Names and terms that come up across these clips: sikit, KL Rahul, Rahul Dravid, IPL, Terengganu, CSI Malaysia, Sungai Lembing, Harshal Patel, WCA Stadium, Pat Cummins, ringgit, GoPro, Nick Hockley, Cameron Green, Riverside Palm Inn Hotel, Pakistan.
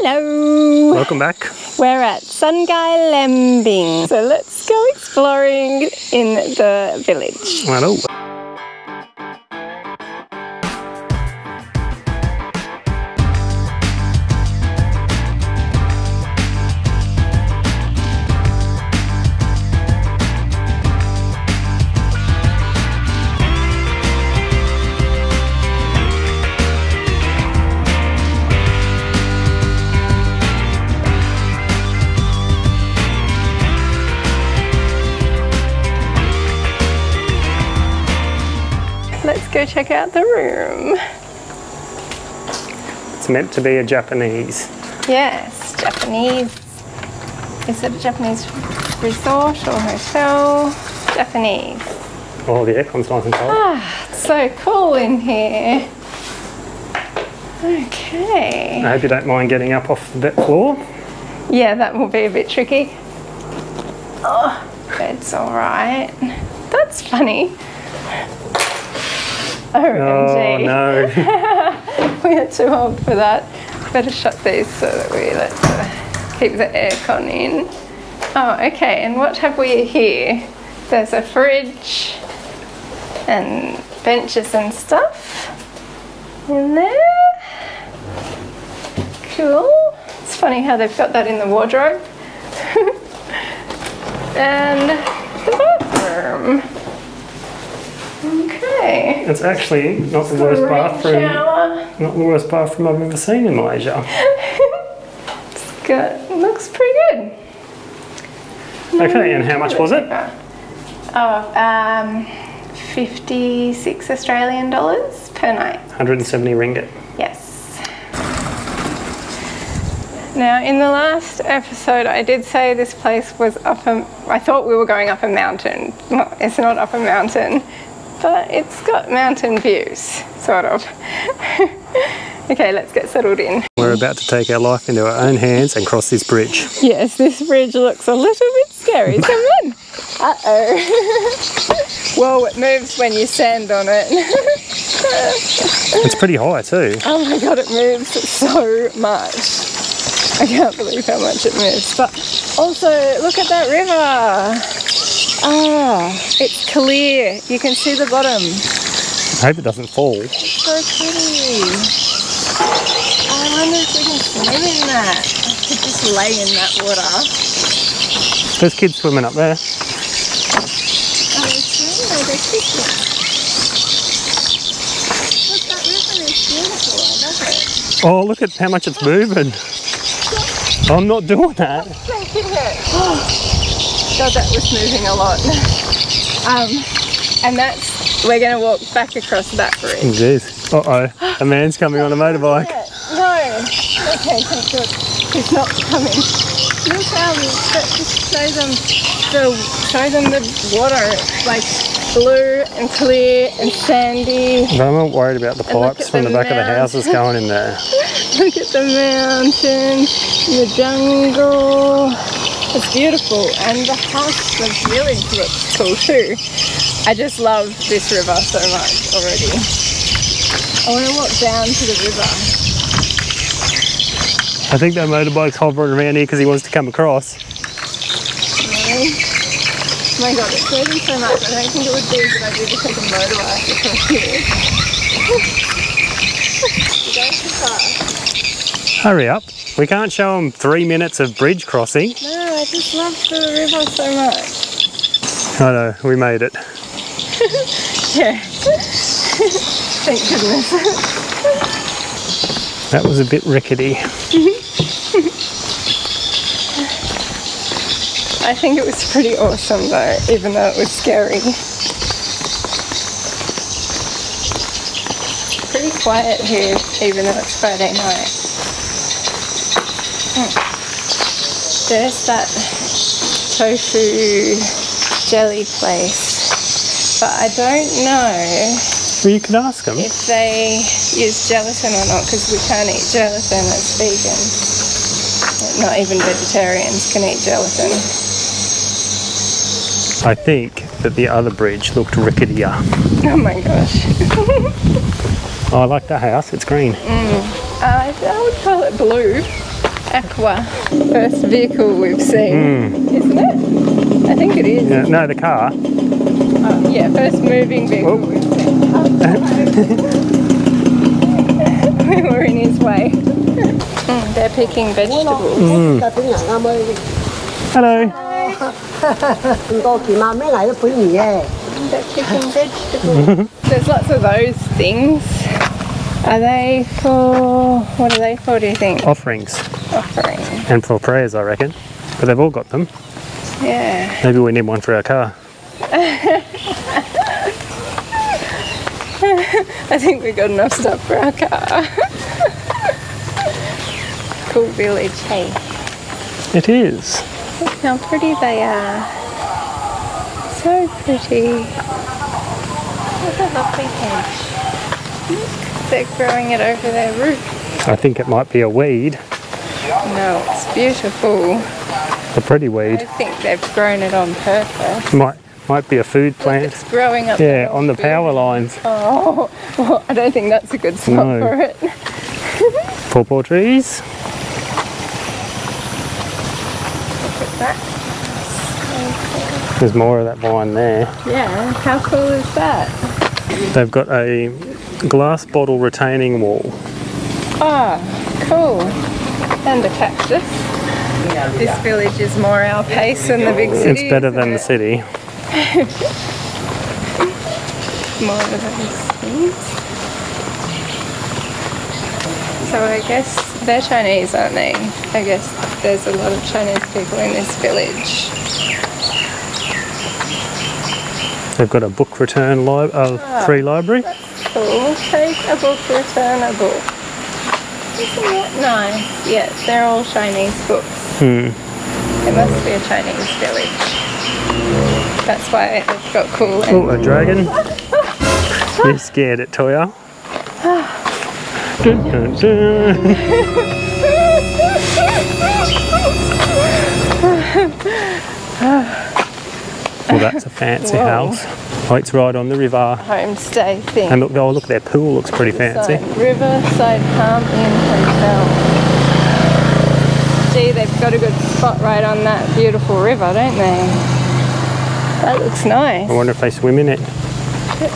Hello! Welcome back. We're at Sungai Lembing, so let's go exploring in the village. Hello. Let's go check out the room. It's meant to be a Japanese. Yes, Japanese. Is it a Japanese resort or hotel? Japanese. Oh, the aircon's nice and cold. Ah, it's so cool in here. Okay. I hope you don't mind getting up off the floor. Yeah, that will be a bit tricky. Oh, bed's all right. That's funny. OMG. Oh no. We are too old for that. Better shut these so that we let keep the aircon in. Oh, okay, and what have we here? There's a fridge and benches and stuff in there. Cool. It's funny how they've got that in the wardrobe. And the bathroom. Okay. It's actually not the worst bathroom. Not the worst bathroom I've ever seen in Malaysia. It's got, looks pretty good. Okay, and how much was it? Oh, 56 Australian dollars per night. 170 ringgit. Yes. Now, in the last episode, I did say this place was up a. I thought we were going up a mountain. Well, it's not up a mountain. But it's got mountain views, sort of. Okay, let's get settled in. We're about to take our life into our own hands and cross this bridge. Yes, this bridge looks a little bit scary. Come on. Uh-oh. Whoa, it moves when you stand on it. It's pretty high too. Oh my God, it moves so much. I can't believe how much it moves. But also, look at that river. Ah, it's clear. You can see the bottom. I hope it doesn't fall. It's so pretty. I wonder if we can swim in that. I could just lay in that water. There's kids swimming up there. Oh, they're fishing. Look, that river is beautiful. I love it. Oh, look at how much it's moving. I'm not doing that. I'm taking it. God, that was moving a lot. And that's, we're going to walk back across that bridge. Jeez. Uh-oh, a man's coming on a motorbike. No. Okay, thank God. He's not coming. Look how, just show them the water. It's like blue and clear and sandy. I'm not worried about the pipes from the back of the houses going in there. Look at the mountain, the jungle. It's beautiful, and the house, the village looks cool too. I just love this river so much already. I want to walk down to the river. I think that motorbike's hovering around here because he wants to come across. Really? Oh my God, it's moving so much. I don't think it would be a good idea to take a motorbike across here. Going too fast. Hurry up. We can't show them 3 minutes of bridge crossing. No. I just love the river so much. I know, we made it. Yeah. Thank goodness. That was a bit rickety. I think it was pretty awesome though, even though it was scary. It's pretty quiet here, even though it's Friday night. Mm. There's that tofu jelly place, but I don't know. Well, you can ask them if they use gelatin or not, because we can't eat gelatin as vegans. Not even vegetarians can eat gelatin. I think that the other bridge looked ricketier. Oh my gosh. Oh, I like the house. It's green. I would call it blue. Aqua, first vehicle we've seen, isn't it? I think it is. Yeah, no, the car. Oh, yeah, first moving vehicle we've seen. Oh, we were in his way. They're picking vegetables. Hello. They're picking vegetables. There's lots of those things. Are they for, what are they for, do you think? Offerings. Offerings. And for prayers, I reckon. But they've all got them. Yeah. Maybe we need one for our car. I think we got enough stuff for our car. Cool village, hey? It is. Look how pretty they are. So pretty. What a lovely hedge. They're growing it over their roof. I think it might be a weed. No, it's beautiful. A pretty weed. I think they've grown it on purpose. Might be a food plant. Look, it's growing up. Yeah, on the power lines. Oh, well, I don't think that's a good spot for it. Pawpaw trees. Look at that. There's more of that vine there. Yeah, how cool is that? They've got a glass bottle retaining wall. Ah, cool. And a cactus. This village is more our pace than the big city. It's better than the city. More of those things. So I guess they're Chinese, aren't they? I guess there's a lot of Chinese people in this village. They've got a book return free library. Cool. Take a book, return a book. Isn't that nice? Yeah, they're all Chinese books. It must be a Chinese village. That's why it's got cool. Oh, a dragon. You scared it, Toya? Dun, dun, dun. Well, that's a fancy house. Oh, it's right on the river. Homestay thing. And look, oh look, their pool looks pretty fancy. Riverside Palm Inn Hotel. Gee, they've got a good spot right on that beautiful river, don't they? That looks nice. I wonder if they swim in it. It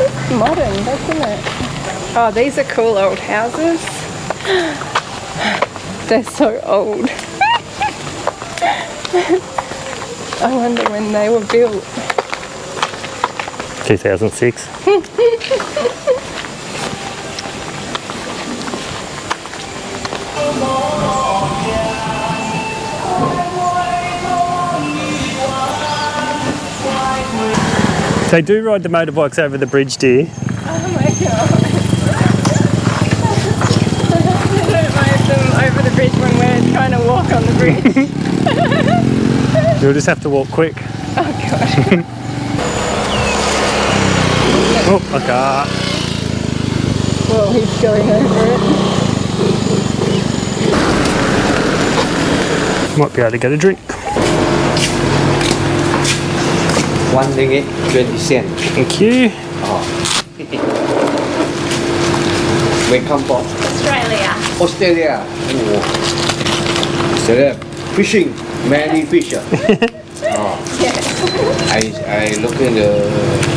looks modern, doesn't it? Oh, these are cool old houses. They're so old. I wonder when they were built. 2006. They do ride the motorbikes over the bridge, dear. Oh my god. I don't ride them over the bridge when we're trying to walk on the bridge. You'll just have to walk quick. Oh gosh. Oh, a car. Well, he's going over it. Might be able to get a drink. 1 ringgit 20 cents. Thank you. Oh. Welcome from Australia. Australia. Fishing. Many fish. I look in the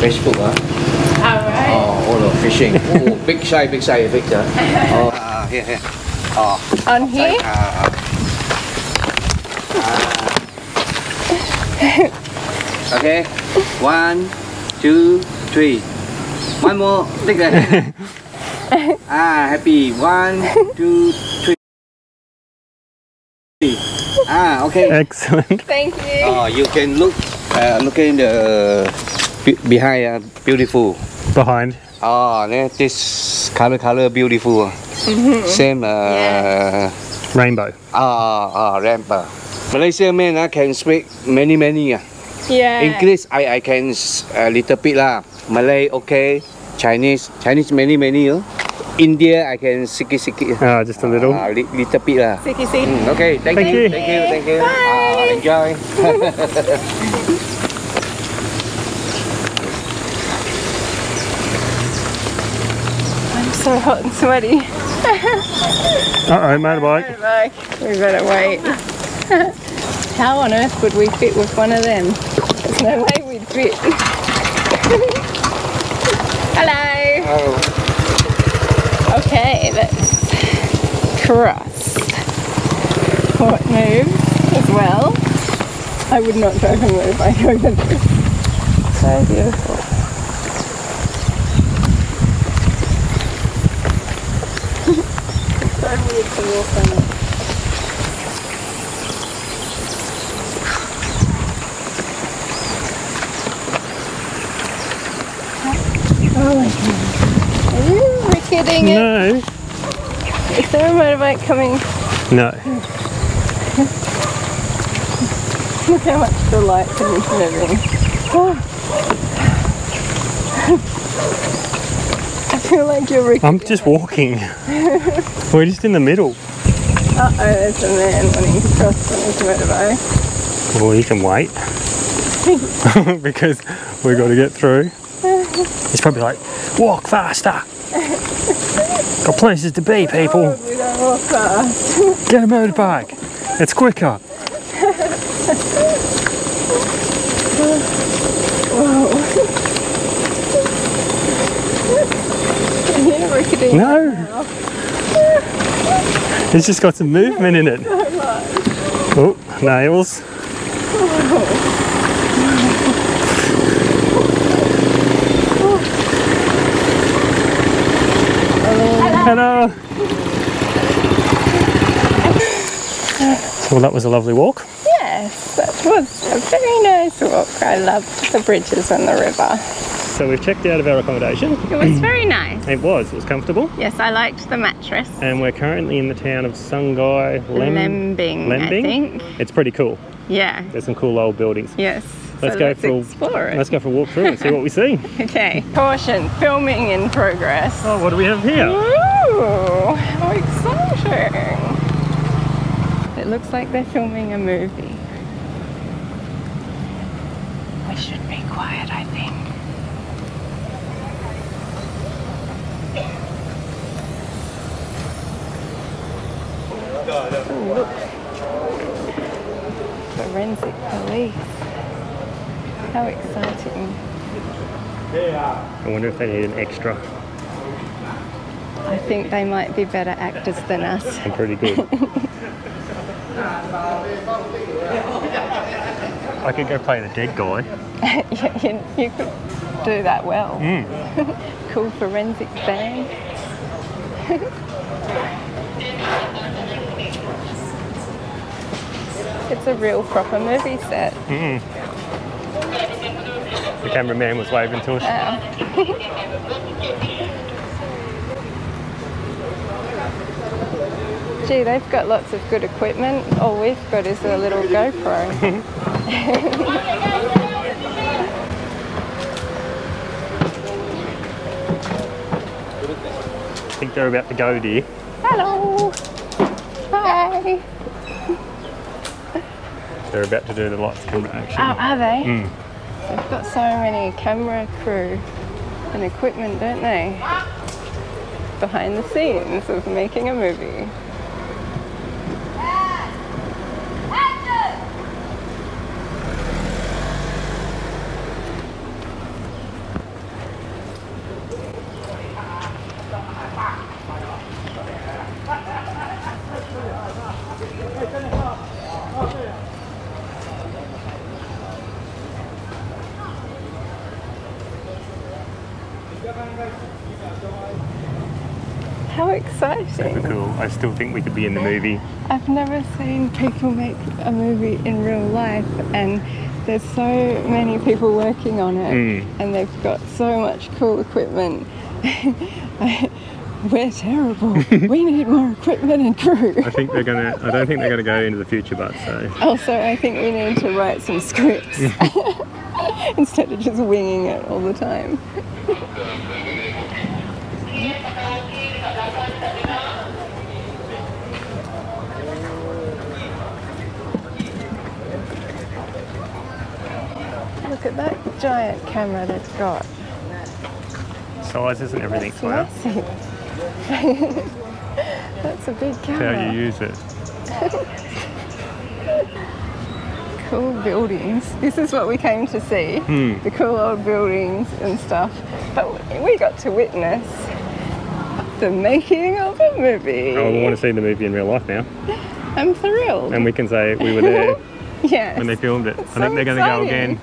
Facebook. Alright. All the fishing. Oh, big size, Victor. Here. On here? Okay. 1, 2, 3. One more. Take that. Happy. 1, 2, 3. Okay. Excellent. Thank you. You can look in the behind. Beautiful. Behind. This color beautiful. Same. Rainbow. Rainbow. Malaysian man can speak many. Yeah. English I can a little bit lah. Malay okay. Chinese many. India, I can sikit. Ah, just a little. Little bit lah. Sikit. Okay, thank you. Thank you. Enjoy. I'm so to hot and sweaty. Uh-oh, motorbike. Motorbike. We better wait. How on earth would we fit with one of them? There's no way we'd fit. Hello. Oh. Okay, let's cross. Oh, it moves as well. I would not drive a motorbike over this. So beautiful. It's so weird to walk on it. Oh my god. Ooh, we're kidding it. No. Is there a motorbike coming? No. Look how much the light pollution and everything. Oh. I feel like you're recording. I'm just walking. We're just in the middle. Uh oh, there's a man wanting to cross on his motorbike. Well, you can wait. Because we've got to get through. He's probably like, walk faster. Got places to be, people. We don't walk fast. Get a motorbike. It's quicker. Whoa. No. It's just got some movement in it. Oh, nails. Hello. So well, that was a lovely walk. Yes, that was a very nice walk. I loved the bridges and the river. So we've checked out of our accommodation. It was very nice. It was comfortable. Yes, I liked the mattress. And we're currently in the town of Sungai Lembing, I think. It's pretty cool. Yeah. There's some cool old buildings. Yes. Let's go for a walk through and see what we see. Okay. Caution, filming in progress. Oh, what do we have here? Ooh, how exciting. It looks like they're filming a movie. We should be quiet, I think. Ooh, look. Forensic police. How exciting. I wonder if they need an extra. I think they might be better actors than us. I'm pretty good. I could go play the dead guy. Yeah, you could do that well. Mm. Cool forensic band. It's a real proper movie set. Mm. The cameraman was waving to us. Oh. Gee, they've got lots of good equipment. All we've got is a little GoPro. I think they're about to go, dear. Hello. Hi. They're about to do the lights camera action. Oh, are they? Mm. They've got so many camera crew and equipment, don't they? Behind the scenes of making a movie. How exciting. Super cool. I still think we could be in the movie. I've never seen people make a movie in real life, and there's so many people working on it. Mm. And they've got so much cool equipment. We're terrible. We need more equipment and crew. I don't think they're gonna go into the future, but so. Also, I think we need to write some scripts instead of just winging it all the time. Look at that giant camera that's got. Sizes and everything. That's massive. Perfect. That's a big camera. That's how you use it. Cool buildings. This is what we came to see. Hmm. The cool old buildings and stuff. But we got to witness the making of a movie. Oh, we want to see the movie in real life now. I'm thrilled. And we can say we were there yes, when they filmed it. It's I think so they're going to go again.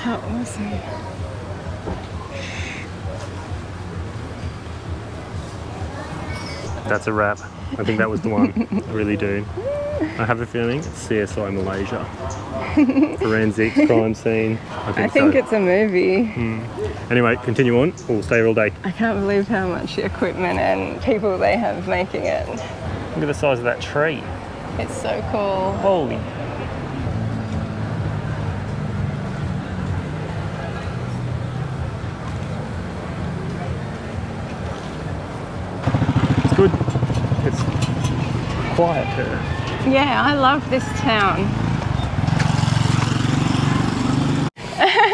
How awesome. That's a wrap. I think that was the one. I really do. I have a feeling it's CSI Malaysia. Forensic crime scene. I think so. It's a movie. Mm. Anyway, continue on. We'll stay here all day. I can't believe how much equipment and people they have making it. Look at the size of that tree. It's so cool. Holy. Quieter. Yeah, I love this town.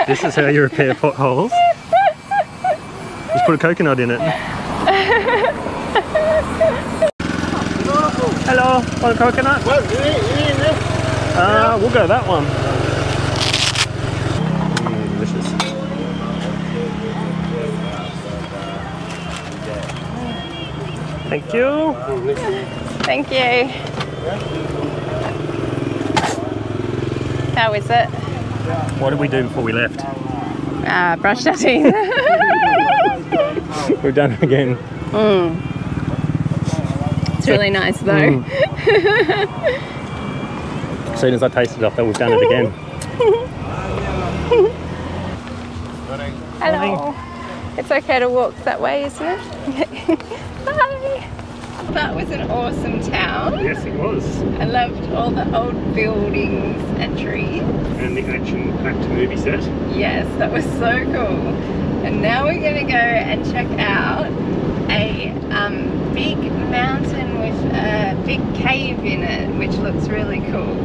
This is how you repair potholes. Just put a coconut in it. Hello, want a coconut? We'll go that one. Delicious. Thank you. Thank you. How is it? What did we do before we left? Brushed our teeth. We're done again. Mm. It's really nice though. Mm. As soon as I tasted it, I thought we've done it again. Hello. It's okay to walk that way, isn't it? Bye. That was an awesome town. Yes, it was. I loved all the old buildings and trees. And the action-packed movie set. Yes, that was so cool. And now we're going to go and check out a big mountain with a big cave in it, which looks really cool.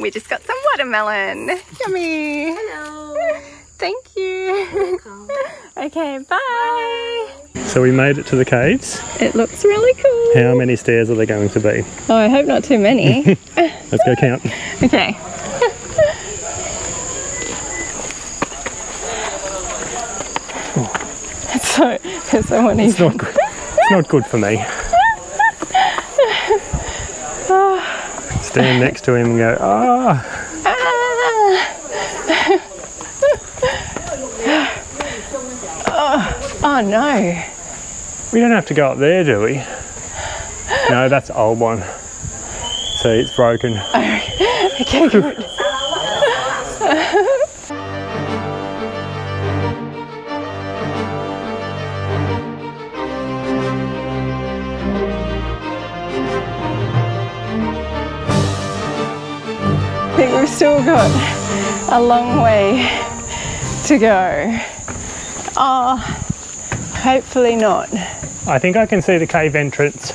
We just got some watermelon. Yummy. Hello. Thank you. Okay, bye. So we made it to the caves. It looks really cool. How many stairs are there going to be? Oh, I hope not too many. Let's go count. Okay. Oh. It's not good for me. Stand next to him and go, ah. Oh. Oh no. We don't have to go up there, do we? No, that's the old one. So it's broken. Oh, okay, good. I think we've still got a long way to go. Oh. Hopefully not. I think I can see the cave entrance.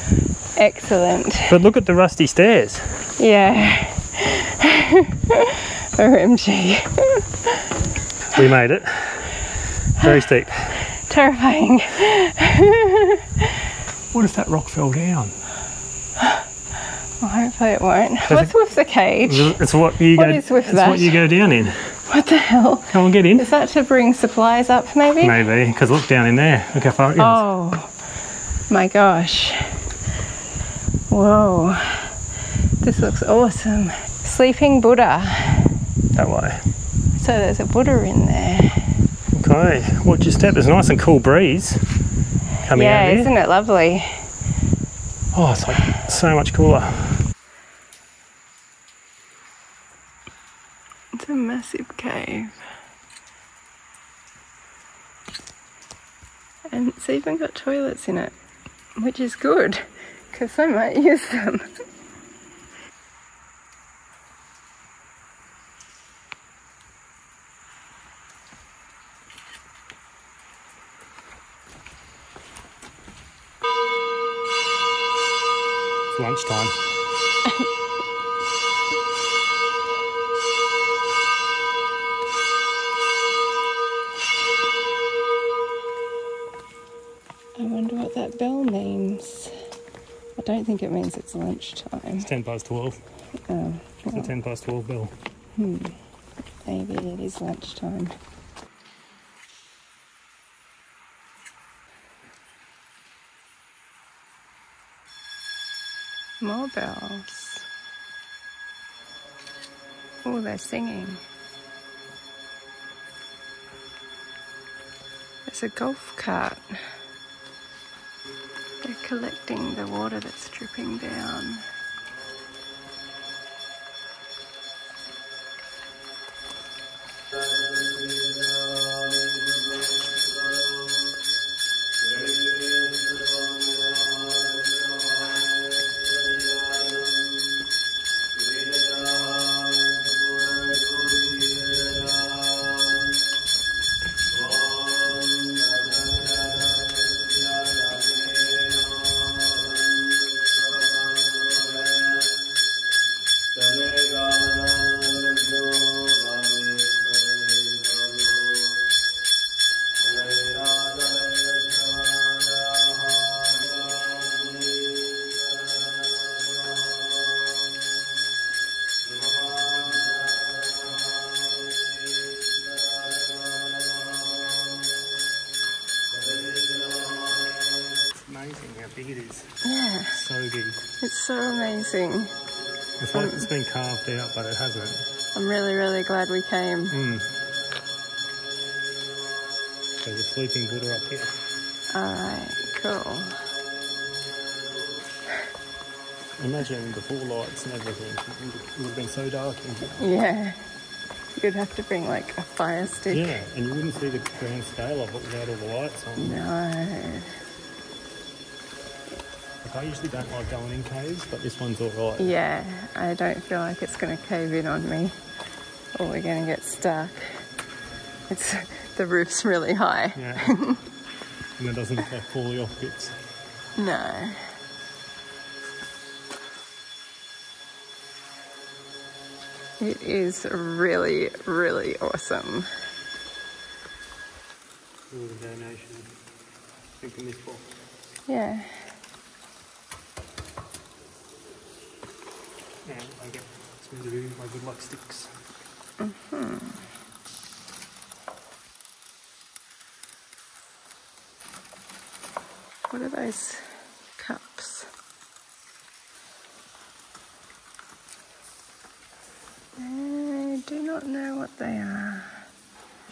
Excellent. But look at the rusty stairs. Yeah. OMG. We made it. Very steep. Terrifying. What if that rock fell down? Well, hopefully it won't. What's with the cage? It's what you go down in. What the hell? Come on, get in. Is that to bring supplies up, maybe? Maybe, because look down in there. Look how far it goes. Oh, my gosh. Whoa. This looks awesome. Sleeping Buddha. That way. So there's a Buddha in there. Okay, watch your step. There's a nice and cool breeze coming out here. Yeah, isn't it lovely? Oh, it's like so much cooler. massive cave. And it's even got toilets in it, which is good, because I might use them. It's lunchtime. I wonder what that bell means. I don't think it means it's lunchtime. It's 10 past 12. Oh, well. It's a 10 past 12 bell. Maybe it is lunchtime. More bells. Oh, they're singing. There's a golf cart. They're collecting the water that's dripping down. Yeah. So big. It's so amazing. It's like it's been carved out, but it hasn't. I'm really, really glad we came. There's a sleeping Buddha up here. Alright, cool. Imagine the full lights and everything. It would have been so dark. Yeah. You'd have to bring like a fire stick. Yeah, and you wouldn't see the grand scale of it without all the lights on. No. I usually don't like going in caves, but this one's all right. Yeah, I don't feel like it's going to cave in on me or we're going to get stuck. It's the roof's really high. Yeah, and it doesn't look like poorly off bits. No. It is really, really awesome. All the donation. I think in this box. Yeah. And I get smoothie with my good luck sticks. What are those cups? I do not know what they are.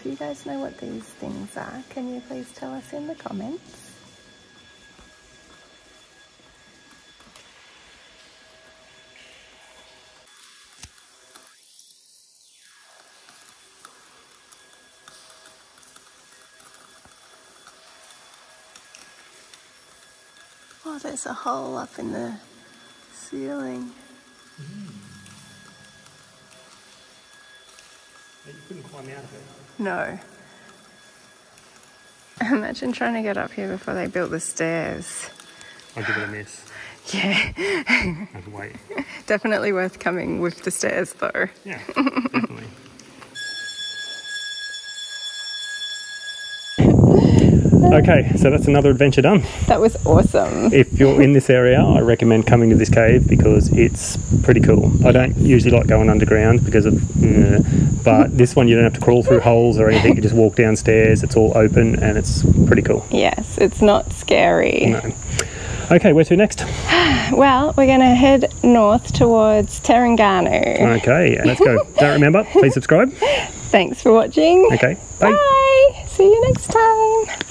If you guys know what these things are, can you please tell us in the comments? Oh, there's a hole up in the ceiling. You couldn't climb out of it. No. Imagine trying to get up here before they built the stairs. I'll give it a miss. Yeah. I'd wait. Definitely worth coming with the stairs though. Yeah, definitely. Okay, so that's another adventure done. That was awesome. If you're in this area, I recommend coming to this cave because it's pretty cool. I don't usually like going underground because of, but this one you don't have to crawl through holes or anything. You just walk downstairs. It's all open and it's pretty cool. Yes, it's not scary. No. Okay, where to next? Well, we're going to head north towards Terengganu. Okay, let's go. Don't remember, please subscribe. Thanks for watching. Okay, bye. Bye. See you next time.